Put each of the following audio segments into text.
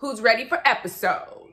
who's ready for episode.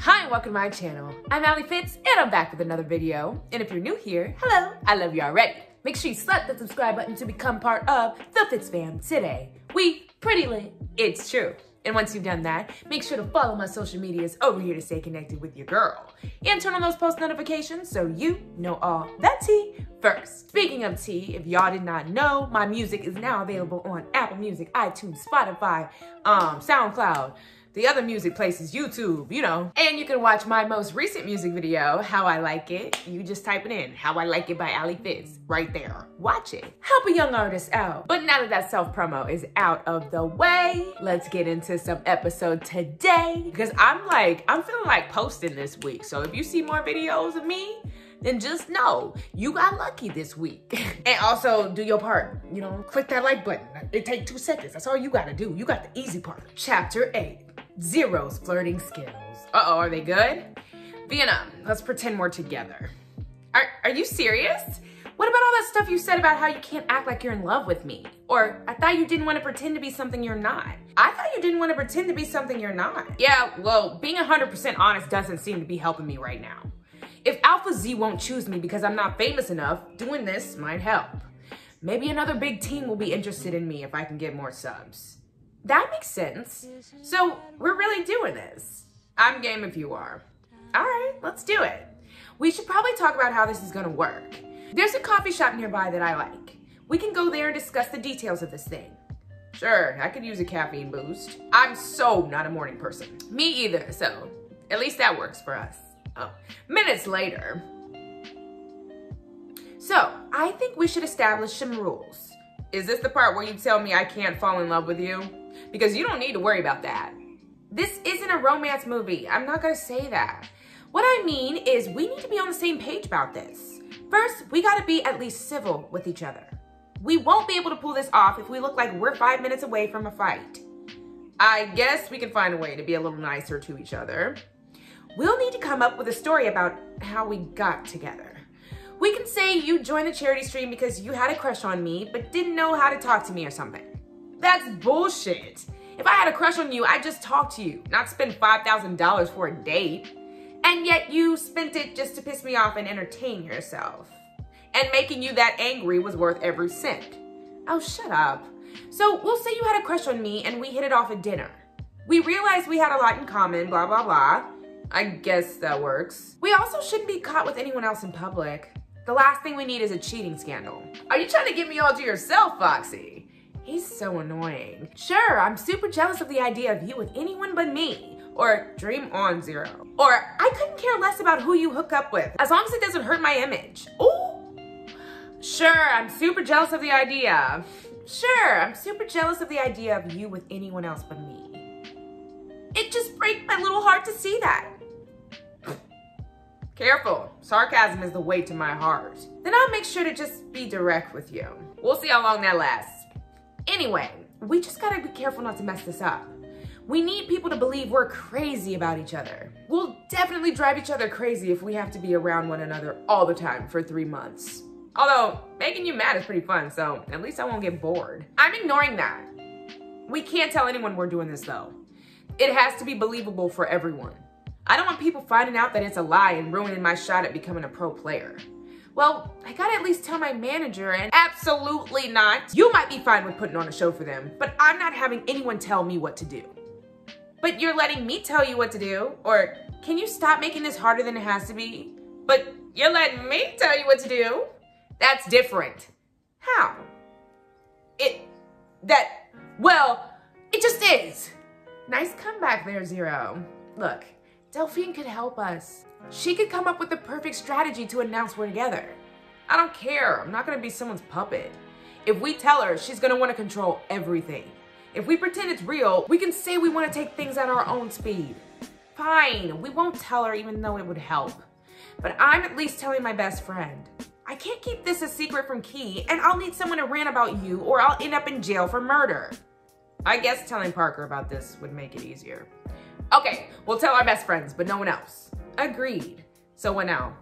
Hi and welcome to my channel. I'm AlphaZ and I'm back with another video. And if you're new here, hello, I love you already. Make sure you slap that subscribe button to become part of the FITZFAM today. We pretty lit, it's true. And once you've done that, make sure to follow my social medias over here to stay connected with your girl. And turn on those post notifications so you know all that tea first. Speaking of tea, if y'all did not know, my music is now available on Apple Music, iTunes, Spotify, SoundCloud, the other music places, YouTube, you know. And you can watch my most recent music video, How I Like It. You just type it in, How I Like It by AlphaZ, right there. Watch it. Help a young artist out. But now that that self-promo is out of the way, let's get into some episode today. Because I'm feeling like posting this week. So if you see more videos of me, then just know you got lucky this week. And also do your part, you know, click that like button. It takes 2 seconds, that's all you gotta do. You got the easy part. Chapter 8. Zero's flirting skills. Uh-oh, are they good? Vienna, let's pretend we're together. Are you serious? What about all that stuff you said about how you can't act like you're in love with me? Or I thought you didn't want to pretend to be something you're not. I thought you didn't want to pretend to be something you're not. Yeah, well, being 100% honest doesn't seem to be helping me right now. If AlphaZ won't choose me because I'm not famous enough, doing this might help. Maybe another big team will be interested in me if I can get more subs. That makes sense. So we're really doing this. I'm game if you are. All right, let's do it. We should probably talk about how this is gonna work. There's a coffee shop nearby that I like. We can go there and discuss the details of this thing. Sure, I could use a caffeine boost. I'm so not a morning person. Me either, so at least that works for us. Oh, minutes later. So I think we should establish some rules. Is this the part where you tell me I can't fall in love with you? Because you don't need to worry about that. This isn't a romance movie. I'm not gonna say that. What I mean is we need to be on the same page about this. First, we gotta be at least civil with each other. We won't be able to pull this off if we look like we're 5 minutes away from a fight. I guess we can find a way to be a little nicer to each other. We'll need to come up with a story about how we got together. We can say you joined the charity stream because you had a crush on me, but didn't know how to talk to me or something. That's bullshit. If I had a crush on you, I'd just talk to you, not spend $5,000 for a date. And yet you spent it just to piss me off and entertain yourself. And making you that angry was worth every cent. Oh, shut up. So we'll say you had a crush on me and we hit it off at dinner. We realized we had a lot in common, blah, blah, blah. I guess that works. We also shouldn't be caught with anyone else in public. The last thing we need is a cheating scandal. Are you trying to get me all to yourself, Foxy? He's so annoying. Sure, I'm super jealous of the idea of you with anyone but me. Or dream on, Zero. Or I couldn't care less about who you hook up with, as long as it doesn't hurt my image. Ooh. Sure, I'm super jealous of the idea. Sure, I'm super jealous of the idea of you with anyone else but me. It just breaks my little heart to see that. Careful, sarcasm is the way to my heart. Then I'll make sure to just be direct with you. We'll see how long that lasts. Anyway, we just gotta be careful not to mess this up. We need people to believe we're crazy about each other. We'll definitely drive each other crazy if we have to be around one another all the time for 3 months. Although, making you mad is pretty fun, so at least I won't get bored. I'm ignoring that. We can't tell anyone we're doing this though. It has to be believable for everyone. I don't want people finding out that it's a lie and ruining my shot at becoming a pro player. Well, I gotta at least tell my manager and absolutely not. You might be fine with putting on a show for them, but I'm not having anyone tell me what to do. But you're letting me tell you what to do? Or can you stop making this harder than it has to be? But you're letting me tell you what to do? That's different. How? It just is. Nice comeback there, Zero. Look. Delphine could help us. She could come up with the perfect strategy to announce we're together. I don't care, I'm not gonna be someone's puppet. If we tell her, she's gonna wanna control everything. If we pretend it's real, we can say we wanna take things at our own speed. Fine, we won't tell her even though it would help. But I'm at least telling my best friend. I can't keep this a secret from Key, and I'll need someone to rant about you or I'll end up in jail for murder. I guess telling Parker about this would make it easier. Okay, we'll tell our best friends, but no one else. Agreed. So what now?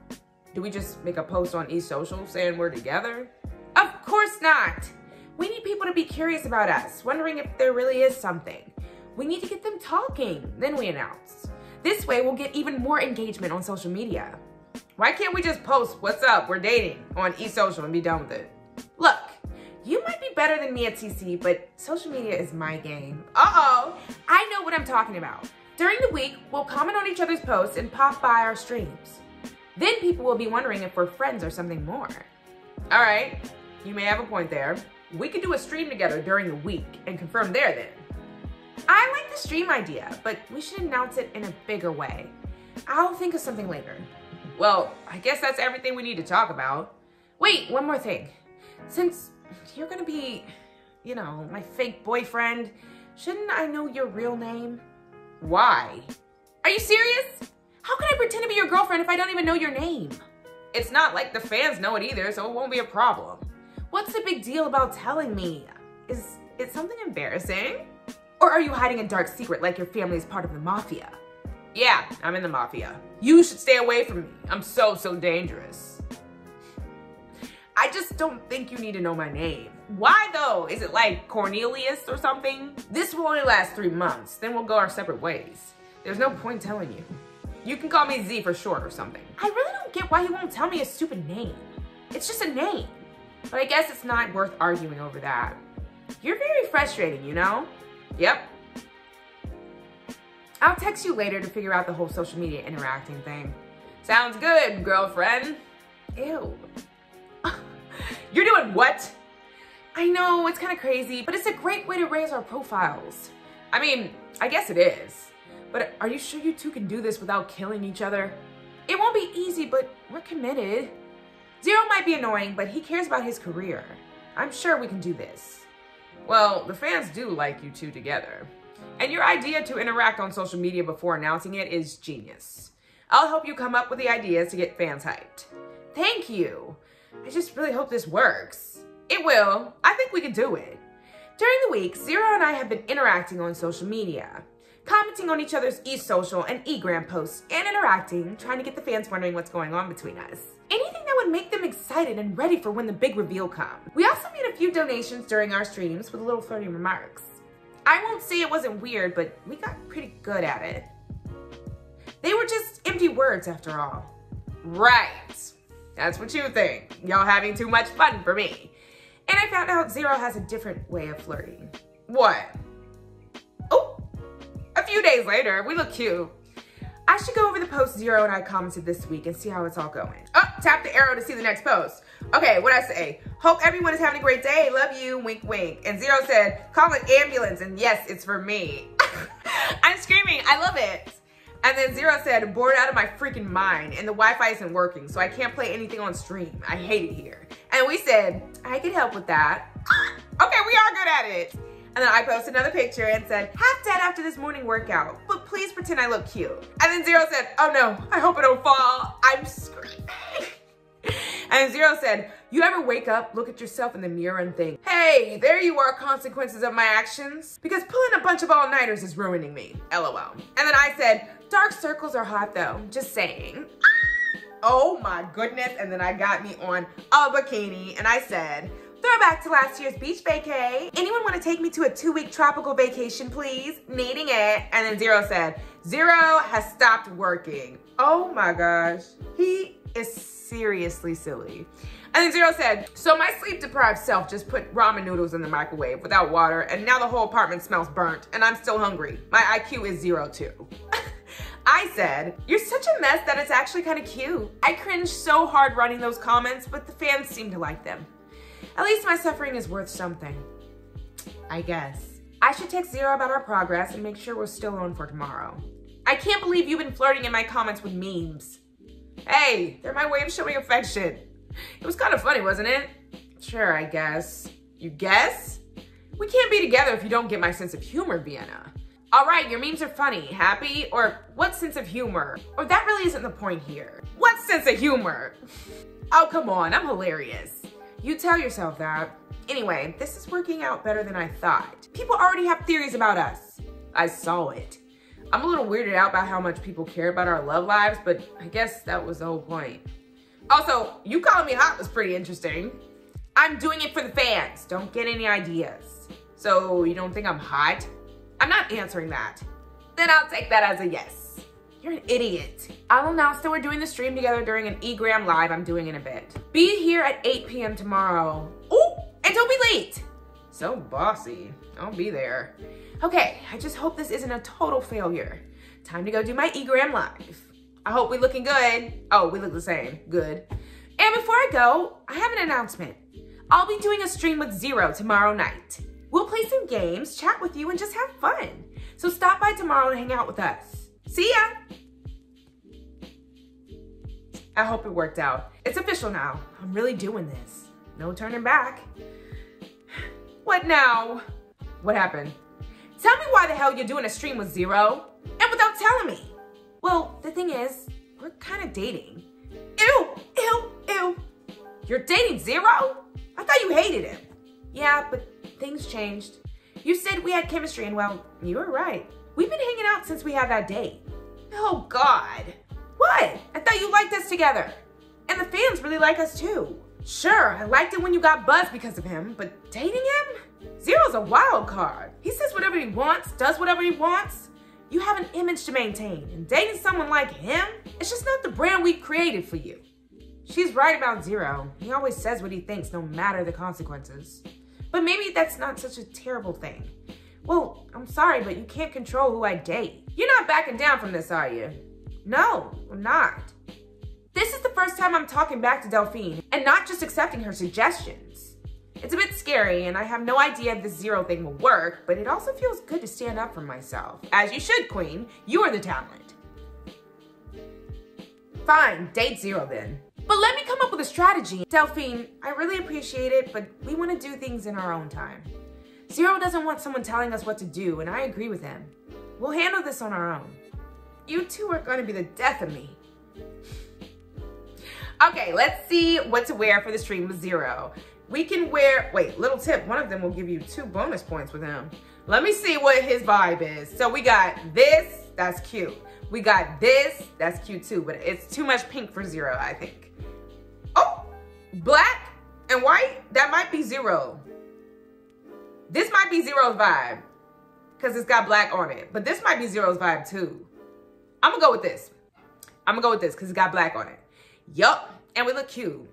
Do we just make a post on eSocial saying we're together? Of course not. We need people to be curious about us, wondering if there really is something. We need to get them talking, then we announce. This way we'll get even more engagement on social media. Why can't we just post, what's up, we're dating, on eSocial and be done with it? Look, you might be better than me at TC, but social media is my game. Uh-oh, I know what I'm talking about. During the week, we'll comment on each other's posts and pop by our streams. Then people will be wondering if we're friends or something more. All right, you may have a point there. We could do a stream together during the week and confirm there then. I like the stream idea, but we should announce it in a bigger way. I'll think of something later. Well, I guess that's everything we need to talk about. Wait, one more thing. Since you're gonna be, you know, my fake boyfriend, shouldn't I know your real name? Why? Are you serious? How can I pretend to be your girlfriend if I don't even know your name? It's not like the fans know it either, so it won't be a problem. What's the big deal about telling me? Is it something embarrassing? Or are you hiding a dark secret like your family is part of the mafia? Yeah, I'm in the mafia. You should stay away from me. I'm so dangerous. I just don't think you need to know my name. Why though? Is it like Cornelius or something? This will only last 3 months, then we'll go our separate ways. There's no point telling you. You can call me Z for short or something. I really don't get why he won't tell me a stupid name. It's just a name. But I guess it's not worth arguing over that. You're very frustrating, you know? Yep. I'll text you later to figure out the whole social media interacting thing. Sounds good, girlfriend. Ew. You're doing what? I know, it's kind of crazy, but it's a great way to raise our profiles. I mean, I guess it is. But are you sure you two can do this without killing each other? It won't be easy, but we're committed. Zero might be annoying, but he cares about his career. I'm sure we can do this. Well, the fans do like you two together. And your idea to interact on social media before announcing it is genius. I'll help you come up with the ideas to get fans hyped. Thank you. I just really hope this works. It will. I think we can do it. During the week, Zero and I have been interacting on social media, commenting on each other's eSocial and e-gram posts and interacting, trying to get the fans wondering what's going on between us. Anything that would make them excited and ready for when the big reveal comes. We also made a few donations during our streams with little flirty remarks. I won't say it wasn't weird, but we got pretty good at it. They were just empty words after all. Right. That's what you think. Y'all having too much fun for me. And I found out Zero has a different way of flirting. What? Oh, a few days later, we look cute. I should go over the post Zero and I commented this week and see how it's all going. Oh, tap the arrow to see the next post. Okay, what'd I say? Hope everyone is having a great day. Love you, wink, wink. And Zero said, call an ambulance. And yes, it's for me. I'm screaming, I love it. And then Zero said, bored out of my freaking mind and the Wi-Fi isn't working, so I can't play anything on stream. I hate it here. And we said, I could help with that. Okay, we are good at it. And then I posted another picture and said, half dead after this morning workout, but please pretend I look cute. And then Zero said, oh no, I hope it don't fall. I'm screaming. And Zero said, you ever wake up, look at yourself in the mirror and think, hey, there you are, consequences of my actions? Because pulling a bunch of all-nighters is ruining me, LOL. And then I said, dark circles are hot though, just saying. Oh my goodness, and then I got me on a bikini and I said, throwback to last year's beach vacay. Anyone wanna take me to a 2-week tropical vacation, please? Needing it. And then Zero said, Zero has stopped working. Oh my gosh, he is seriously silly. And then Zero said, so my sleep deprived self just put ramen noodles in the microwave without water and now the whole apartment smells burnt and I'm still hungry. My IQ is zero too. I said, you're such a mess that it's actually kind of cute. I cringed so hard writing those comments, but the fans seem to like them. At least my suffering is worth something, I guess. I should text Zero about our progress and make sure we're still on for tomorrow. I can't believe you've been flirting in my comments with memes. Hey, they're my way of showing affection. It was kind of funny, wasn't it? Sure, I guess. You guess? We can't be together if you don't get my sense of humor, Vienna. All right, your memes are funny, happy, or what sense of humor? Or that really isn't the point here. What sense of humor? Oh, come on, I'm hilarious. You tell yourself that. Anyway, this is working out better than I thought. People already have theories about us. I saw it. I'm a little weirded out by how much people care about our love lives, but I guess that was the whole point. Also, you calling me hot was pretty interesting. I'm doing it for the fans. Don't get any ideas. So you don't think I'm hot? I'm not answering that. Then I'll take that as a yes. You're an idiot. I'll announce that we're doing the stream together during an e-gram live I'm doing in a bit. Be here at 8 p.m. tomorrow. Ooh, and don't be late. So bossy. I'll be there. Okay, I just hope this isn't a total failure. Time to go do my e-gram live. I hope we're looking good. Oh, we look the same. Good. And before I go, I have an announcement. I'll be doing a stream with Zero tomorrow night. We'll play some games, chat with you, and just have fun. So stop by tomorrow to hang out with us. See ya! I hope it worked out. It's official now. I'm really doing this. No turning back. What now? What happened? Tell me why the hell you're doing a stream with Zero and without telling me. Well, the thing is, we're kind of dating. Ew, ew, ew. You're dating Zero? I thought you hated him. Yeah, but things changed. You said we had chemistry, and well, you were right. We've been hanging out since we had that date. Oh God. What? I thought you liked us together. And the fans really like us too. Sure, I liked it when you got buzzed because of him, but dating him? Zero's a wild card. He says whatever he wants, does whatever he wants. You have an image to maintain, and dating someone like him, it's just not the brand we've created for you. She's right about Zero. He always says what he thinks, no matter the consequences. But maybe that's not such a terrible thing. Well, I'm sorry, but you can't control who I date. You're not backing down from this, are you? No, I'm not. This is the first time I'm talking back to Delphine, and not just accepting her suggestions. It's a bit scary, and I have no idea if this Zero thing will work, but it also feels good to stand up for myself. As you should, Queen. You are the talent. Fine, date Zero then. But let me come up with a strategy. Delphine, I really appreciate it, but we want to do things in our own time. Zero doesn't want someone telling us what to do, and I agree with him. We'll handle this on our own. You two are going to be the death of me. Okay, let's see what to wear for the stream with Zero. We can wear, wait, little tip, one of them will give you 2 bonus points with him. Let me see what his vibe is. So we got this, that's cute. We got this, that's cute too, but it's too much pink for Zero, I think. Oh, black and white, that might be Zero. This might be Zero's vibe, because it's got black on it, but this might be Zero's vibe too. I'm gonna go with this. I'm gonna go with this, because it's got black on it. Yup, and we look cute.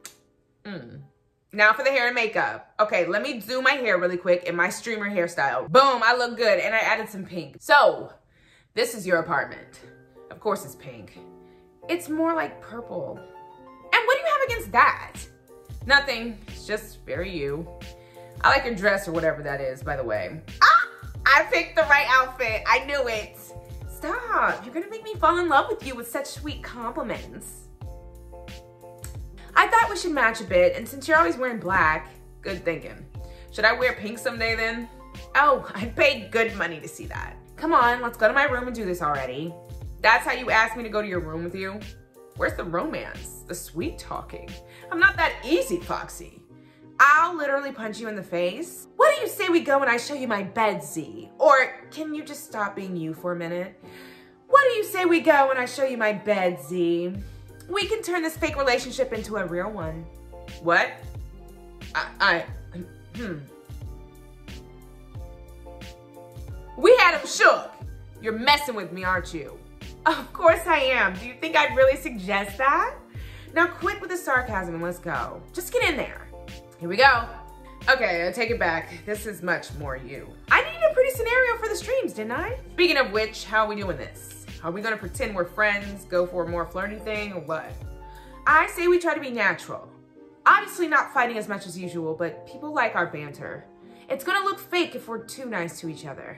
Now for the hair and makeup. Okay, let me do my hair really quick in my streamer hairstyle. Boom, I look good, and I added some pink. So, this is your apartment. Of course it's pink. It's more like purple. And what do you have against that? Nothing, it's just very you. I like your dress or whatever that is, by the way. Ah, I picked the right outfit, I knew it. Stop, you're gonna make me fall in love with you with such sweet compliments. I thought we should match a bit, and since you're always wearing black, good thinking. Should I wear pink someday then? Oh, I paid good money to see that. Come on, let's go to my room and do this already. That's how you asked me to go to your room with you? Where's the romance, the sweet talking? I'm not that easy, Foxy. I'll literally punch you in the face. What do you say we go and I show you my bed, Z? Or can you just stop being you for a minute? What do you say we go and I show you my bed, Z? We can turn this fake relationship into a real one. What? We had him shook. You're messing with me, aren't you? Of course I am. Do you think I'd really suggest that? Now quit with the sarcasm and let's go. Just get in there. Here we go. Okay, I take it back. This is much more you. I needed a pretty scenario for the streams, didn't I? Speaking of which, how are we doing this? Are we gonna pretend we're friends, go for a more flirty thing, or what? I say we try to be natural. Obviously not fighting as much as usual, but people like our banter. It's gonna look fake if we're too nice to each other.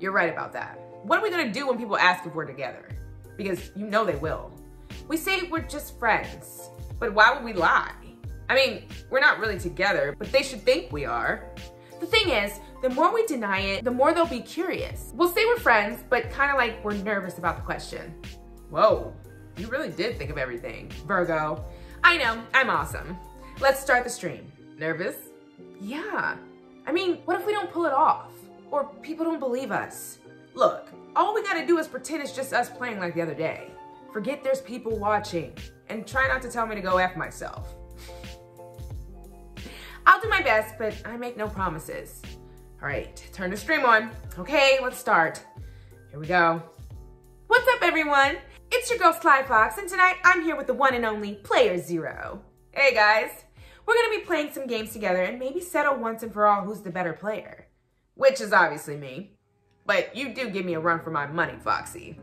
You're right about that. What are we gonna do when people ask if we're together? Because you know they will. We say we're just friends, but why would we lie? I mean, we're not really together, but they should think we are. The thing is, the more we deny it, the more they'll be curious. We'll say we're friends, but kind of like we're nervous about the question. Whoa, you really did think of everything, Virgo. I know, I'm awesome. Let's start the stream. Nervous? Yeah. I mean, what if we don't pull it off? Or people don't believe us? Look, all we gotta do is pretend it's just us playing like the other day. Forget there's people watching, and try not to tell me to go F myself. I'll do my best, but I make no promises. All right, turn the stream on. Okay, let's start. Here we go. What's up, everyone? It's your girl, SlyFox, and tonight I'm here with the one and only Player Zero. Hey, guys. We're gonna be playing some games together and maybe settle once and for all who's the better player. Which is obviously me. But you do give me a run for my money, Foxy.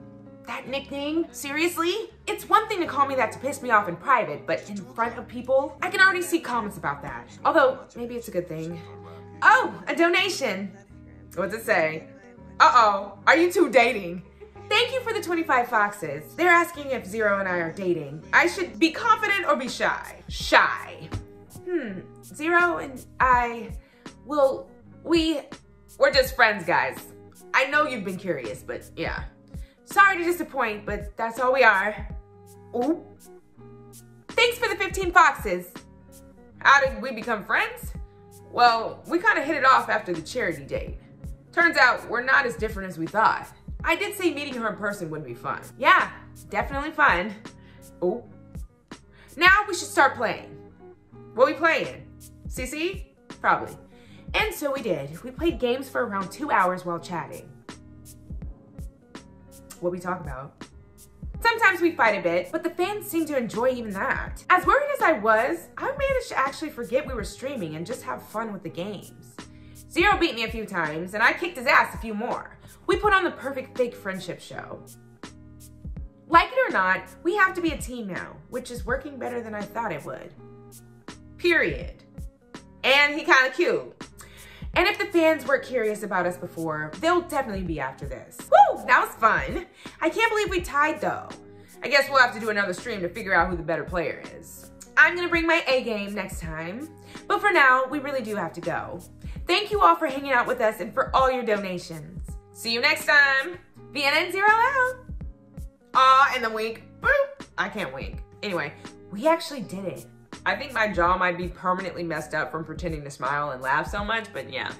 That nickname? Seriously? It's one thing to call me that to piss me off in private, but in front of people? I can already see comments about that. Although, maybe it's a good thing. Oh, a donation. What's it say? Uh-oh, are you two dating? Thank you for the 25 foxes. They're asking if Zero and I are dating. I should be confident or be shy? Shy. Zero and I, well, we're just friends, guys. I know you've been curious, but yeah. Sorry to disappoint, but that's all we are. Ooh. Thanks for the 15 foxes. How did we become friends? Well, we kind of hit it off after the charity date. Turns out we're not as different as we thought. I did say meeting her in person would be fun. Yeah, definitely fun. Ooh. Now we should start playing. What we playing? CC? Probably. And so we did. We played games for around 2 hours while chatting. What we talk about. Sometimes we fight a bit, but the fans seem to enjoy even that. As worried as I was, I managed to actually forget we were streaming and just have fun with the games. Zero beat me a few times, and I kicked his ass a few more. We put on the perfect fake friendship show. Like it or not, we have to be a team now, which is working better than I thought it would. Period. And he kinda cute. And if the fans were curious about us before, they'll definitely be after this. Woo, that was fun. I can't believe we tied though. I guess we'll have to do another stream to figure out who the better player is. I'm gonna bring my A game next time, but for now, we really do have to go. Thank you all for hanging out with us and for all your donations. See you next time. Vienna and Zero out. Aw, and the wink, boop. I can't wink. Anyway, we actually did it. I think my jaw might be permanently messed up from pretending to smile and laugh so much, but yeah.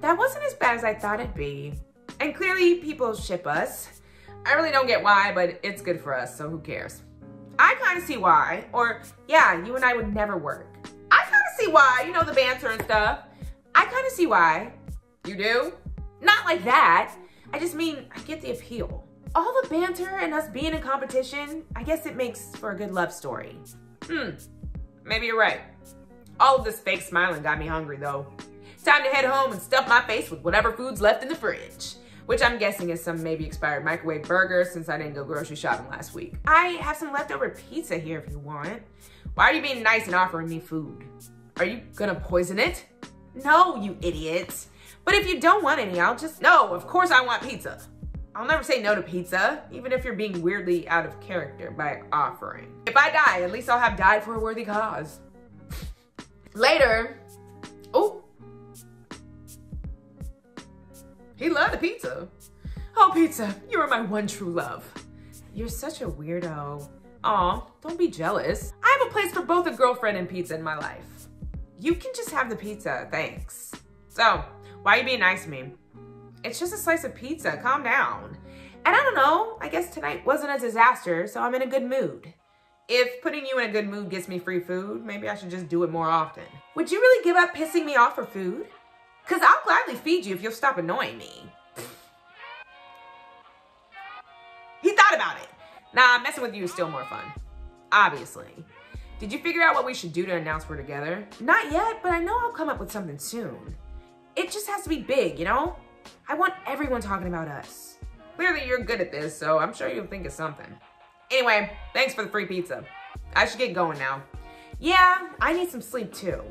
That wasn't as bad as I thought it'd be. And clearly people ship us. I really don't get why, but it's good for us, so who cares? I kinda see why, or yeah, you and I would never work. I kinda see why, you know, the banter and stuff. I kinda see why. You do? Not like that. I just mean, I get the appeal. All the banter and us being in competition, I guess it makes for a good love story. Maybe you're right. All of this fake smiling got me hungry though. Time to head home and stuff my face with whatever food's left in the fridge, which I'm guessing is some maybe expired microwave burger since I didn't go grocery shopping last week. I have some leftover pizza here if you want. Why are you being nice and offering me food? Are you gonna poison it? No, you idiot. But if you don't want any, I'll just... No, of course I want pizza. I'll never say no to pizza, even if you're being weirdly out of character by offering. If I die, at least I'll have died for a worthy cause. Later. Oh. He loved the pizza. Oh, pizza, you are my one true love. You're such a weirdo. Aw, don't be jealous. I have a place for both a girlfriend and pizza in my life. You can just have the pizza, thanks. So, why are you being nice to me? It's just a slice of pizza, calm down. And I don't know, I guess tonight wasn't a disaster, so I'm in a good mood. If putting you in a good mood gets me free food, maybe I should just do it more often. Would you really give up pissing me off for food? Cause I'll gladly feed you if you'll stop annoying me. He thought about it. Nah, messing with you is still more fun. Obviously. Did you figure out what we should do to announce we're together? Not yet, but I know I'll come up with something soon. It just has to be big, you know? I want everyone talking about us. Clearly you're good at this, so I'm sure you'll think of something. Anyway, thanks for the free pizza. I should get going now. Yeah, I need some sleep too.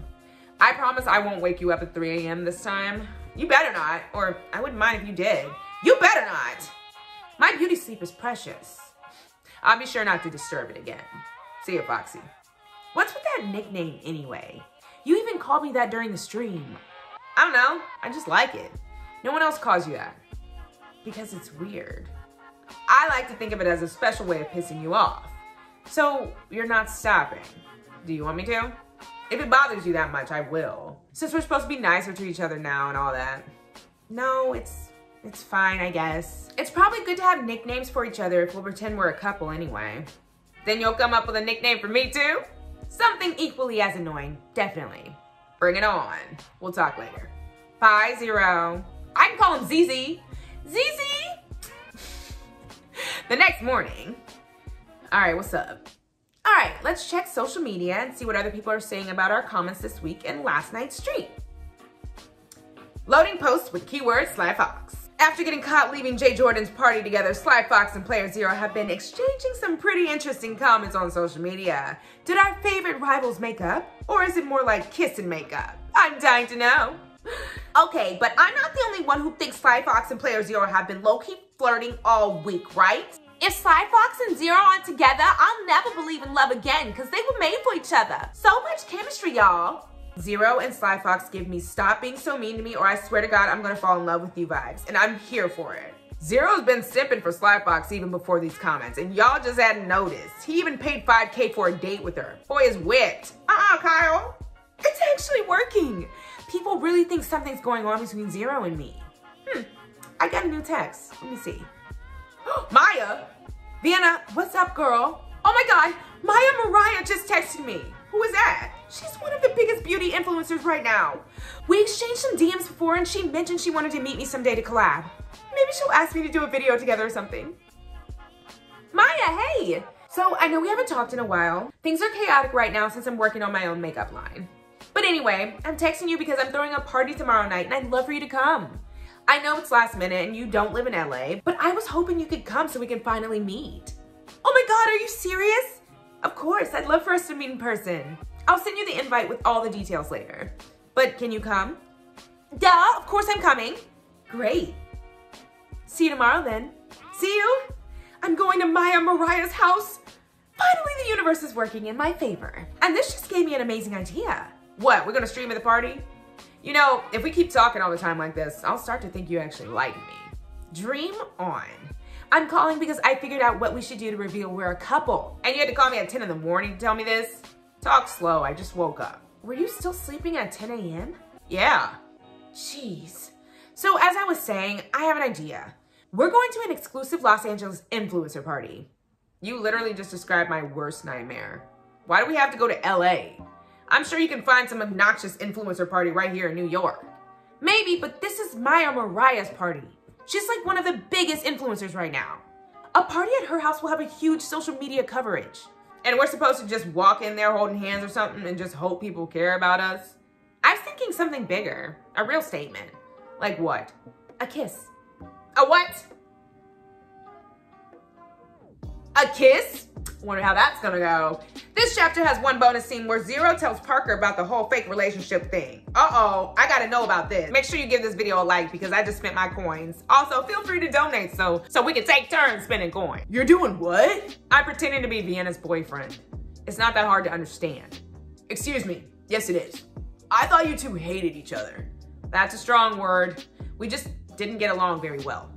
I promise I won't wake you up at 3 a.m. this time. You better not, or I wouldn't mind if you did. You better not! My beauty sleep is precious. I'll be sure not to disturb it again. See ya, Foxy. What's with that nickname anyway? You even called me that during the stream. I don't know, I just like it. No one else calls you that, because it's weird. I like to think of it as a special way of pissing you off. So you're not stopping. Do you want me to? If it bothers you that much, I will. Since we're supposed to be nicer to each other now and all that. No, it's fine, I guess. It's probably good to have nicknames for each other if we'll pretend we're a couple anyway. Then you'll come up with a nickname for me too? Something equally as annoying, definitely. Bring it on. We'll talk later. Bye, Zero. I can call him ZZ. ZZ! The next morning. All right, what's up? All right, let's check social media and see what other people are saying about our comments this week and last night's stream. Loading posts with keyword Sly Fox. After getting caught leaving Jay Jordan's party together, Sly Fox and Player Zero have been exchanging some pretty interesting comments on social media. Did our favorite rivals make up? Or is it more like kiss and make up? I'm dying to know. Okay, but I'm not the only one who thinks Sly Fox and Player Zero have been low-key flirting all week, right? If Sly Fox and Zero aren't together, I'll never believe in love again, cause they were made for each other. So much chemistry, y'all. Zero and Sly Fox give me stop being so mean to me or I swear to God I'm gonna fall in love with you vibes, and I'm here for it. Zero's been simping for Sly Fox even before these comments, and y'all just hadn't noticed. He even paid $5K for a date with her. Boy is whipped. Kyle. It's actually working. People really think something's going on between Zero and me. I got a new text. Let me see. Maya! Vienna, what's up, girl? Oh my God, Maya Mariah just texted me. Who is that? She's one of the biggest beauty influencers right now. We exchanged some DMs before and she mentioned she wanted to meet me someday to collab. Maybe she'll ask me to do a video together or something. Maya, hey! So I know we haven't talked in a while. Things are chaotic right now since I'm working on my own makeup line. But anyway, I'm texting you because I'm throwing a party tomorrow night and I'd love for you to come. I know it's last minute and you don't live in LA, but I was hoping you could come so we can finally meet. Oh my God, are you serious? Of course, I'd love for us to meet in person. I'll send you the invite with all the details later. But can you come? Duh, of course I'm coming. Great. See you tomorrow then. See you? I'm going to Maya Mariah's house. Finally, the universe is working in my favor. And this just gave me an amazing idea. What, we're gonna stream at the party? You know, if we keep talking all the time like this, I'll start to think you actually like me. Dream on. I'm calling because I figured out what we should do to reveal we're a couple. And you had to call me at 10 in the morning to tell me this? Talk slow, I just woke up. Were you still sleeping at 10 a.m.? Yeah. Jeez. So as I was saying, I have an idea. We're going to an exclusive Los Angeles influencer party. You literally just described my worst nightmare. Why do we have to go to LA? I'm sure you can find some obnoxious influencer party right here in New York. Maybe, but this is Maya Mariah's party. She's like one of the biggest influencers right now. A party at her house will have a huge social media coverage. And we're supposed to just walk in there holding hands or something and just hope people care about us? I was thinking something bigger, a real statement. Like what? A kiss. A what? A kiss? Wonder how that's gonna go. This chapter has one bonus scene where Zero tells Parker about the whole fake relationship thing. Uh-oh, I gotta know about this. Make sure you give this video a like because I just spent my coins. Also, feel free to donate so we can take turns spending coins. You're doing what? I'm pretending to be Vienna's boyfriend. It's not that hard to understand. Excuse me. Yes, it is. I thought you two hated each other. That's a strong word. We just didn't get along very well.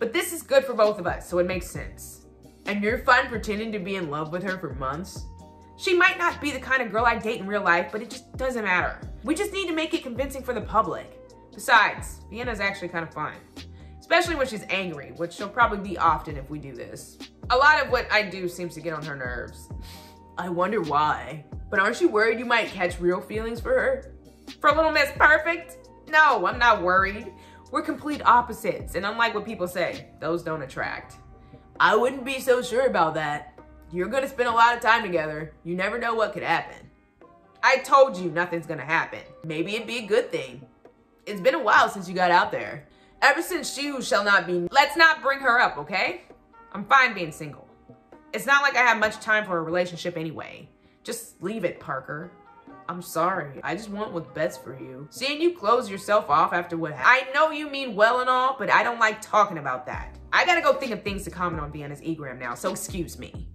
But this is good for both of us, so it makes sense. And you're fine pretending to be in love with her for months? She might not be the kind of girl I date in real life, but it just doesn't matter. We just need to make it convincing for the public. Besides, Vienna's actually kind of fun. Especially when she's angry, which she'll probably be often if we do this. A lot of what I do seems to get on her nerves. I wonder why. But aren't you worried you might catch real feelings for her? For Little Miss Perfect? No, I'm not worried. We're complete opposites, and unlike what people say, those don't attract. I wouldn't be so sure about that. You're gonna spend a lot of time together. You never know what could happen. I told you nothing's gonna happen. Maybe it'd be a good thing. It's been a while since you got out there. Ever since she who shall not be. Let's not bring her up, okay? I'm fine being single. It's not like I have much time for a relationship anyway. Just leave it, Parker. I'm sorry. I just want what's best for you. Seeing you close yourself off after what happened. I know you mean well and all, but I don't like talking about that. I gotta go think of things to comment on Vienna's e-gram now, so excuse me.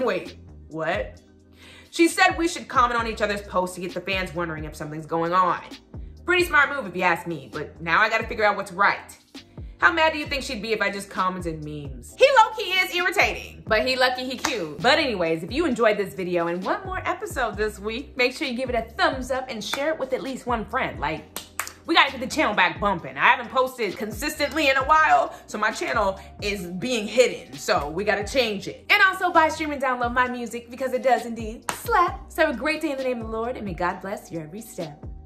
Wait, what? She said we should comment on each other's posts to get the fans wondering if something's going on. Pretty smart move if you ask me, but now I gotta figure out what's right. How mad do you think she'd be if I just commented memes? He low-key is irritating, but he lucky he cute. But anyways, if you enjoyed this video and want more episodes this week, make sure you give it a thumbs up and share it with at least one friend. Like, we gotta get the channel back bumping. I haven't posted consistently in a while, so my channel is being hidden, so we gotta change it. And also buy, stream, and download my music, because it does indeed slap. So have a great day in the name of the Lord, and may God bless your every step.